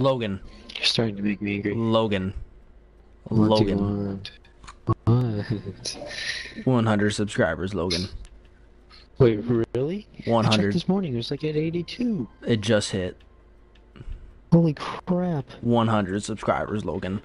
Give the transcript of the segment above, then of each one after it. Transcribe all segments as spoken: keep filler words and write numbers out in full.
Logan. You're starting to make me angry. Logan. What Logan. What? one hundred subscribers, Logan. Wait, really? one hundred. I checked this morning, it was like at eighty-two. It just hit. Holy crap. one hundred subscribers, Logan.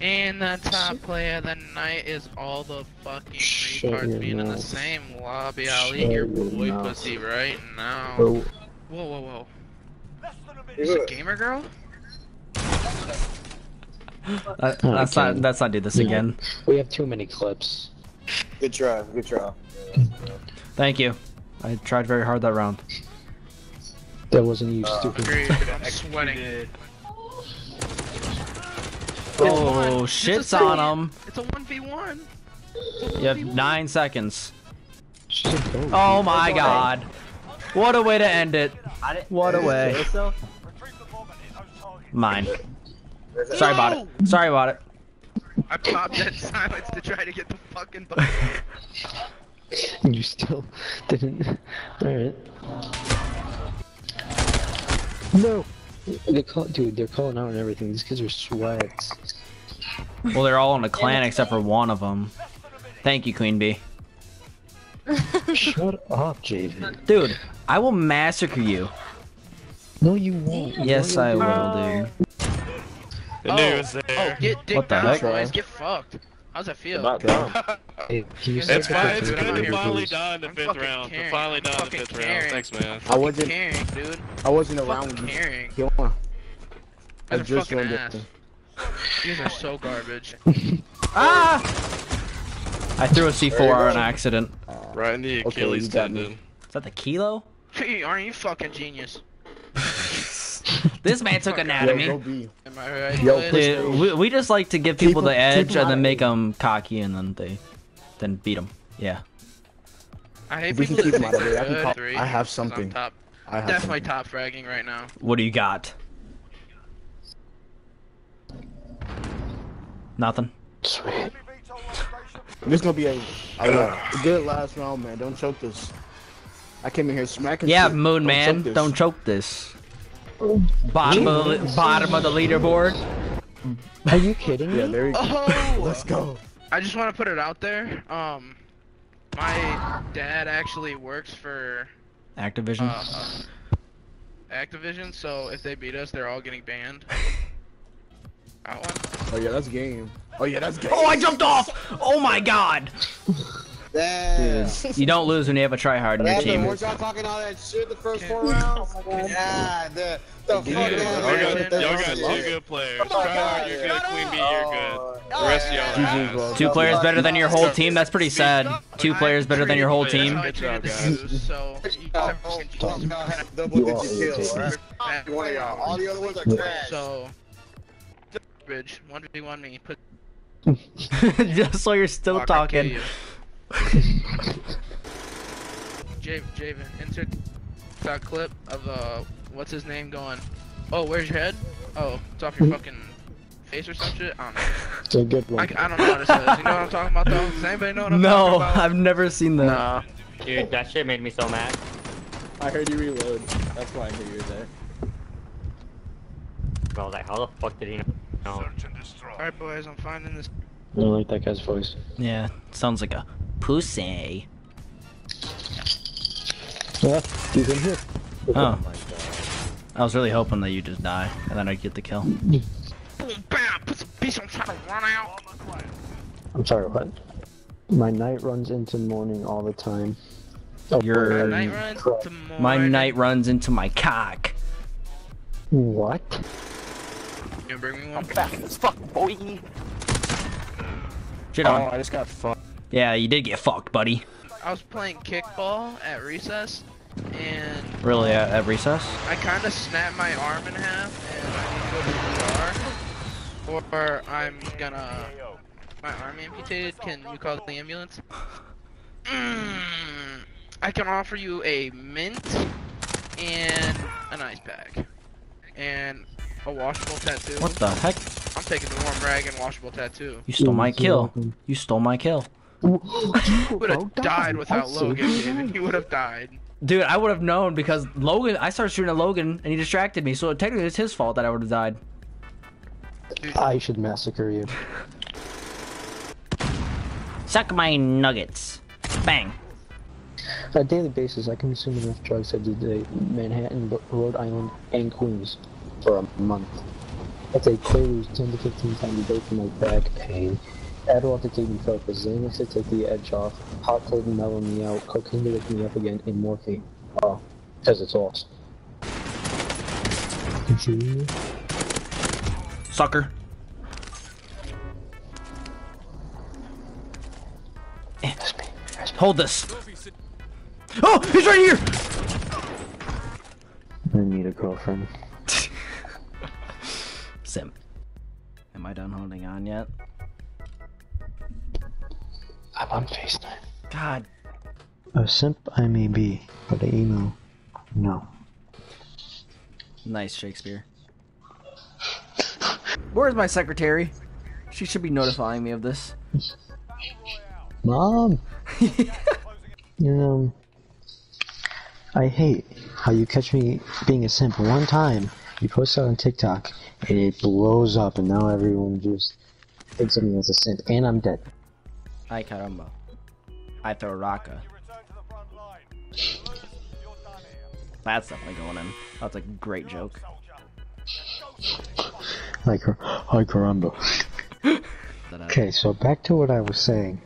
And the top play of the night is all the fucking retards being in the same lobby. I'll eat your boy pussy right now. Whoa, whoa, whoa. There's a gamer girl? Uh, that's okay. not. Let's not do this yeah. again. We have too many clips. Good try. Good try. Thank you. I tried very hard that round. That wasn't you, uh, stupid. Great, I'm sweating. Oh, shit's on him. It's a one v one. You have nine seconds. Oh my god. What a way to end it. What a way. Mine. Sorry about it. Sorry about it. I popped that silence to try to get the fucking button. You still didn't. Alright. No! They call, dude, they're calling out and everything. These kids are swags. Well, they're all in a clan except for one of them. Thank you, Queen Bee. Shut up, Jaden. Dude, I will massacre you. No, you won't. Yes, I will, dude. The news oh, there. Oh, get dick what the heck? Guys, get fucked. How's that feel? Hey, it's fine, it's good to finally die in the fifth round. To finally die in the fifth round. Thanks, man. I wasn't caring, dude. I wasn't around with you. I just wanted. These are so garbage. Ah! I threw a C four on accident. Right in the Achilles okay, tendon. Is that the kilo? Hey, aren't you fucking genius? This man took anatomy. Yo, Am I right? Yo, Dude, we, we just like to give people, people the edge people and then make them cocky and then they, then beat them. Yeah. I hate we people can keep out of it. I, can call, three, I have something. Top. I have Definitely something. Top fragging right now. What do you got? Nothing. Sweet. This gonna be a, a good last round, man. Don't choke this. I came in here smacking. Yeah, shit. Moon man. Don't choke this. Don't choke this. Bottom of, bottom of the leaderboard. Are you kidding me? Yeah, there you go. Oh, let's go. I just want to put it out there. Um, my dad actually works for Activision. Uh, Activision. So if they beat us, they're all getting banned. Oh yeah, that's game. Oh yeah, that's game. Oh, I jumped off. Oh my god. Yeah. Dude, you don't lose when you have a tryhard in your team. We're not talking all that shit the first four rounds. Yeah, the, the fuck out of y'all got two good players. Oh tryhard, you're good. Queen Bee, you're good. The rest of y'all are ass. Two players better than your whole team? That's pretty sad. Two players better than your whole team. Good job, guys. So, you all the other ones are trash. So, bitch, one v one me. Just so you're still talking. Javen, Javen, insert that clip of uh, what's his name going? Oh, where's your head? Oh, it's off your fucking face or some shit. I don't know. It's a good one. I, I don't know what it says. You know what I'm talking about though? Does anybody know what I'm no, talking about? No, I've never seen that. Nah. Dude, that shit made me so mad. I heard you reload. That's why I knew you were there. Bro, like, how the fuck did he know? Alright, boys, I'm finding this. I don't like that guy's voice. Yeah, sounds like a pussy. Yeah, he's in here. Oh. Oh my god. I was really hoping that you just die, and then I'd get the kill. Bam! Put some bitch on trying to run out! I'm sorry, what? My night runs into morning all the time. Oh, Your night runs into morning. My night runs into my cock. What? You gonna bring me one? I'm back in this fucking boy! Shit on. Oh, I just got fucked. Yeah, you did get fucked, buddy. I was playing kickball at recess, and... Really, at, at recess? I kind of snapped my arm in half, and I need to go to the E R, or I'm gonna... My arm amputated, can you call the ambulance? Mm, I can offer you a mint, and an ice pack, and a washable tattoo. What the heck? I'm taking the warm rag and washable tattoo. You stole my kill. You stole my kill. You would have died without Logan, David. He would have died. Dude, I would have known because Logan, I started shooting at Logan and he distracted me, so technically it's his fault that I would have died. I should massacre you. Suck my nuggets. Bang. On a daily basis, I consume enough drugs to do Manhattan, Rhode Island, and Queens for a month. I take Quaaludes ten to fifteen times a day for my back pain. Adderall to keep me focused, Xanax to take the edge off, hot cold to mellow me out, cocaine to wake me up again, and morphine. Oh, because it's awesome. Sucker. Hold this. Oh, he's right here! I need a girlfriend. Sim. Am I done holding on yet? I'm on FaceTime. God. A simp I may be, but an emo, no. Nice, Shakespeare. Where's my secretary? She should be notifying me of this. Mom! You know, I hate how you catch me being a simp one time. You post it on TikTok, and it blows up, and now everyone just thinks of me as a simp, and I'm dead. Ay caramba. I throw raka. That's definitely going in. That's a great joke. Ay caramba. Okay, so back to what I was saying.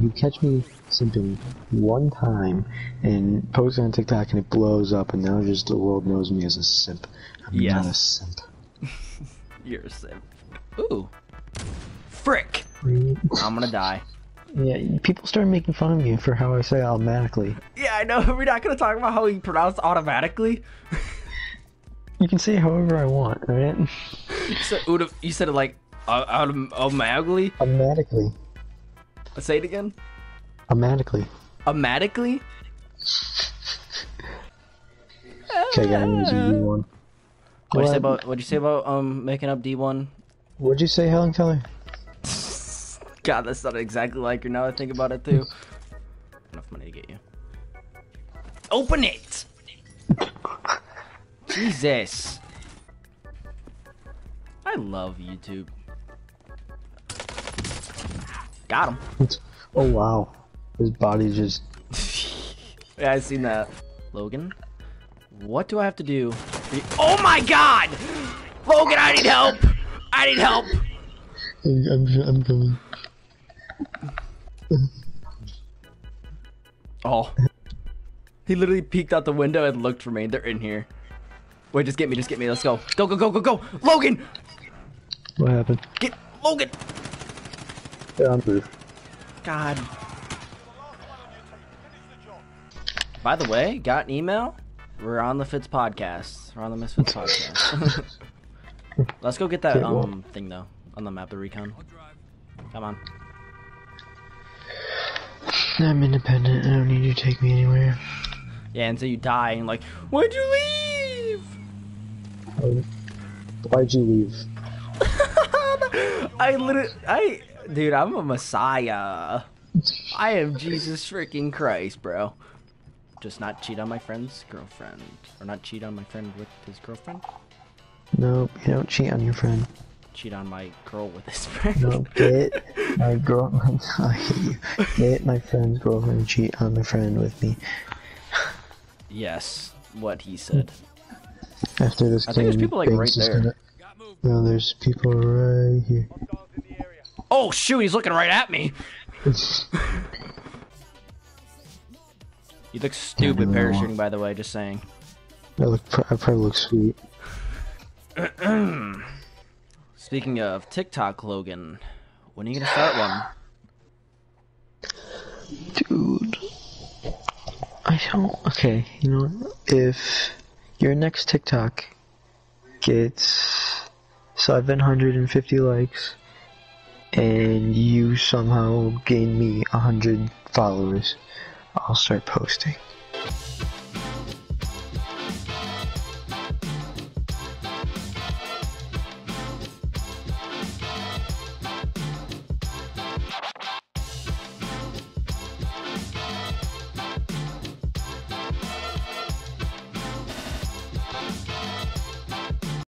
You catch me simping one time and post it on TikTok and it blows up and now just the world knows me as a simp. I'm yes. not a simp. You're a simp. Ooh. Frick! I'm gonna die. Yeah, people start making fun of me for how I say automatically. Yeah, I know. We're not gonna talk about how you pronounce automatically. You can say it however I want, right? You said, you said it like automatically? Automatically. Say it again. Automatically. Automatically? Okay, guys, D one. What'd well, you say about what'd you say about um making up D one? What'd you say, Helen Keller? God, that's not exactly like her now I think about it too. Enough money to get you. Open it! Jesus. I love YouTube. Got him. Oh wow. His body just... Yeah, I seen that. Logan? What do I have to do? Oh my god! Logan, I need help! I need help! I'm, I'm coming. Oh. He literally peeked out the window and looked for me. They're in here. Wait, just get me, just get me. Let's go. Go, go, go, go, go! Logan! What happened? Get Logan! God. By the way, got an email? We're on the Fitz podcast. We're on the Misfits podcast. Let's go get that um thing though on the map, the recon. Come on. I'm independent. I don't need you to take me anywhere. Yeah, until you die and like, why'd you leave? Um, why'd you leave? I literally, I. Dude, I'm a messiah. I am Jesus freaking Christ, bro. Just not cheat on my friend's girlfriend. Or not cheat on my friend with his girlfriend? Nope, you don't cheat on your friend. Cheat on my girl with his friend? Nope, get my girlfriend. I hate you. Get my friend's girlfriend, cheat on my friend with me. Yes, what he said. After this I game, I think there's people like right there. Gonna... No, there's people right here. Oh shoot, he's looking right at me. You look stupid parachuting, by the way, just saying. I, look, I probably look sweet. Speaking of TikTok, Logan, when are you gonna start one? Dude, I don't, okay, you know what? If your next TikTok gets seven hundred fifty likes, and you somehow gain me a hundred followers, I'll start posting.